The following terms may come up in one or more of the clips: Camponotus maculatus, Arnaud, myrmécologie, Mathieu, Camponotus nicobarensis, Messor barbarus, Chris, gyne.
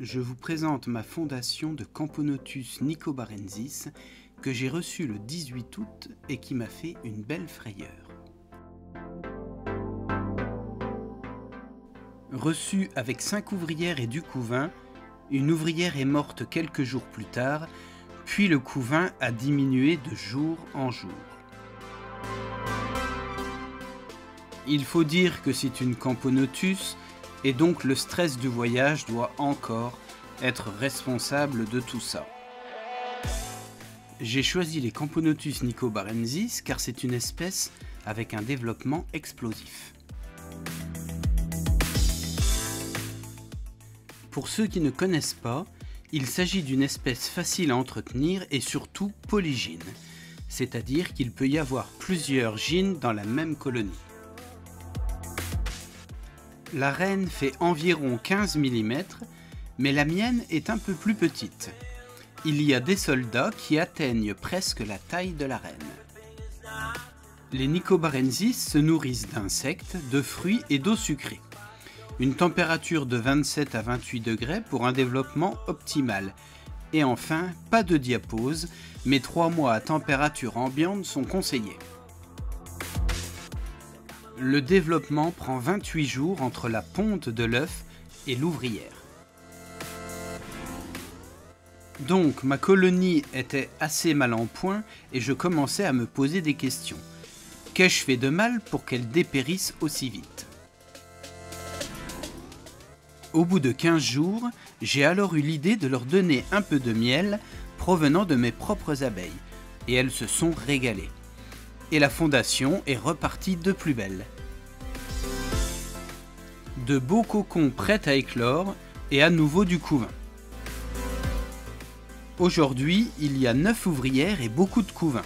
je vous présente ma fondation de Camponotus nicobarensis que j'ai reçue le 18 août et qui m'a fait une belle frayeur. Reçue avec 5 ouvrières et du couvain, une ouvrière est morte quelques jours plus tard, puis le couvain a diminué de jour en jour. Il faut dire que c'est une Camponotus et donc le stress du voyage doit encore être responsable de tout ça. J'ai choisi les Camponotus nicobarensis car c'est une espèce avec un développement explosif. Pour ceux qui ne connaissent pas, il s'agit d'une espèce facile à entretenir et surtout polygyne, c'est-à-dire qu'il peut y avoir plusieurs gynes dans la même colonie. La reine fait environ 15 mm, mais la mienne est un peu plus petite. Il y a des soldats qui atteignent presque la taille de la reine. Les nicobarensis se nourrissent d'insectes, de fruits et d'eau sucrée. Une température de 27 à 28 degrés pour un développement optimal. Et enfin, pas de diapause, mais 3 mois à température ambiante sont conseillés. Le développement prend 28 jours entre la ponte de l'œuf et l'ouvrière. Donc ma colonie était assez mal en point et je commençais à me poser des questions. Qu'ai-je fait de mal pour qu'elle dépérisse aussi vite ? Au bout de 15 jours, j'ai alors eu l'idée de leur donner un peu de miel provenant de mes propres abeilles, et elles se sont régalées. Et la fondation est repartie de plus belle. De beaux cocons prêts à éclore, et à nouveau du couvain. Aujourd'hui, il y a 9 ouvrières et beaucoup de couvins.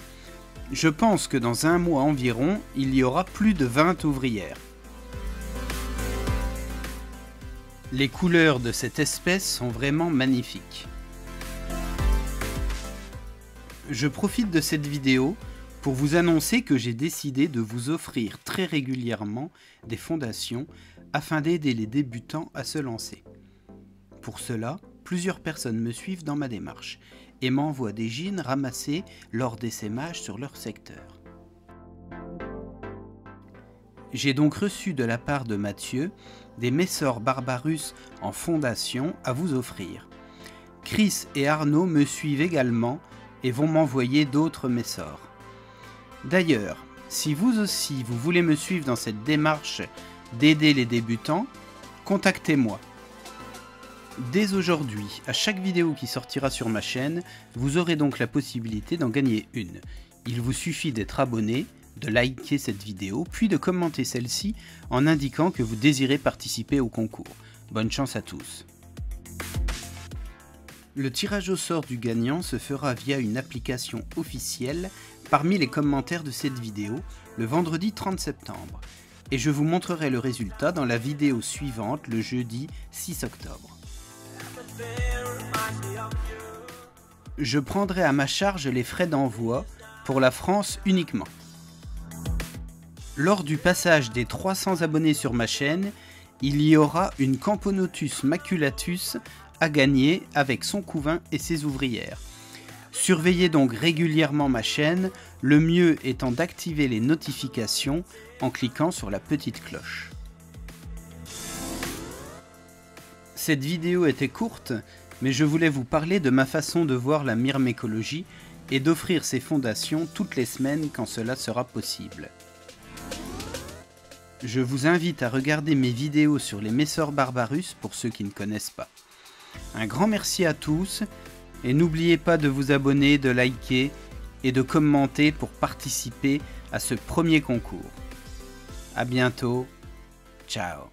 Je pense que dans un mois environ, il y aura plus de 20 ouvrières. Les couleurs de cette espèce sont vraiment magnifiques. Je profite de cette vidéo pour vous annoncer que j'ai décidé de vous offrir très régulièrement des fondations afin d'aider les débutants à se lancer. Pour cela, plusieurs personnes me suivent dans ma démarche et m'envoient des gynes ramassés lors d'essaimages sur leur secteur. J'ai donc reçu de la part de Mathieu des Messor barbarus en fondation à vous offrir. Chris et Arnaud me suivent également et vont m'envoyer d'autres Messors. D'ailleurs, si vous aussi vous voulez me suivre dans cette démarche d'aider les débutants, contactez-moi. Dès aujourd'hui, à chaque vidéo qui sortira sur ma chaîne, vous aurez donc la possibilité d'en gagner une. Il vous suffit d'être abonné, de liker cette vidéo, puis de commenter celle-ci en indiquant que vous désirez participer au concours. Bonne chance à tous. Le tirage au sort du gagnant se fera via une application officielle parmi les commentaires de cette vidéo le vendredi 30 septembre. Et je vous montrerai le résultat dans la vidéo suivante le jeudi 6 octobre. Je prendrai à ma charge les frais d'envoi pour la France uniquement. Lors du passage des 300 abonnés sur ma chaîne, il y aura une Camponotus maculatus à gagner avec son couvain et ses ouvrières. Surveillez donc régulièrement ma chaîne, le mieux étant d'activer les notifications en cliquant sur la petite cloche. Cette vidéo était courte, mais je voulais vous parler de ma façon de voir la myrmécologie et d'offrir ses fondations toutes les semaines quand cela sera possible. Je vous invite à regarder mes vidéos sur les Messor barbarus pour ceux qui ne connaissent pas. Un grand merci à tous et n'oubliez pas de vous abonner, de liker et de commenter pour participer à ce premier concours. A bientôt, ciao.